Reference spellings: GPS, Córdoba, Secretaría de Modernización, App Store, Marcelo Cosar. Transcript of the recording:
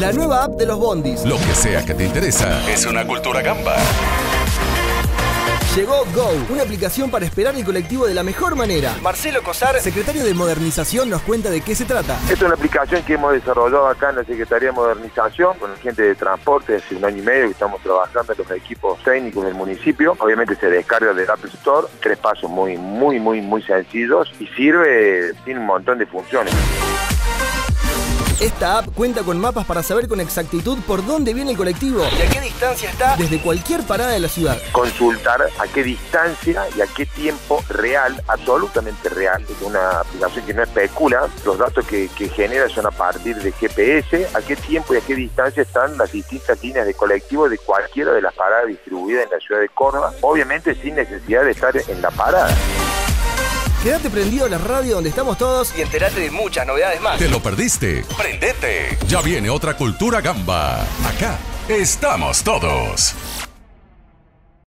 La nueva app de los bondis. Lo que sea que te interesa. Es una cultura gamba. Llegó Go, una aplicación para esperar el colectivo de la mejor manera. Marcelo Cosar, secretario de Modernización, nos cuenta de qué se trata. Es una aplicación que hemos desarrollado acá en la Secretaría de Modernización con gente de transporte hace un año y medio que estamos trabajando en los equipos técnicos del municipio. Obviamente se descarga del App Store, 3 pasos muy sencillos y sirve, tiene un montón de funciones. Esta app cuenta con mapas para saber con exactitud por dónde viene el colectivo y a qué distancia está desde cualquier parada de la ciudad. Consultar a qué distancia y a qué tiempo real, absolutamente real. Es una aplicación que no especula. Los datos que genera son a partir de GPS, a qué tiempo y a qué distancia están las distintas líneas de colectivo de cualquiera de las paradas distribuidas en la ciudad de Córdoba. Obviamente sin necesidad de estar en la parada. Quédate prendido a la radio donde estamos todos y entérate de muchas novedades más. ¿Te lo perdiste? ¡Prendete! Ya viene otra cultura gamba. Acá estamos todos.